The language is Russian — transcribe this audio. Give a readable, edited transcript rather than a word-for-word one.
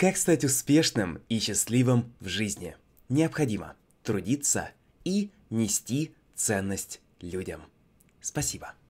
Как стать успешным и счастливым в жизни? Необходимо трудиться и нести ценность людям. Спасибо.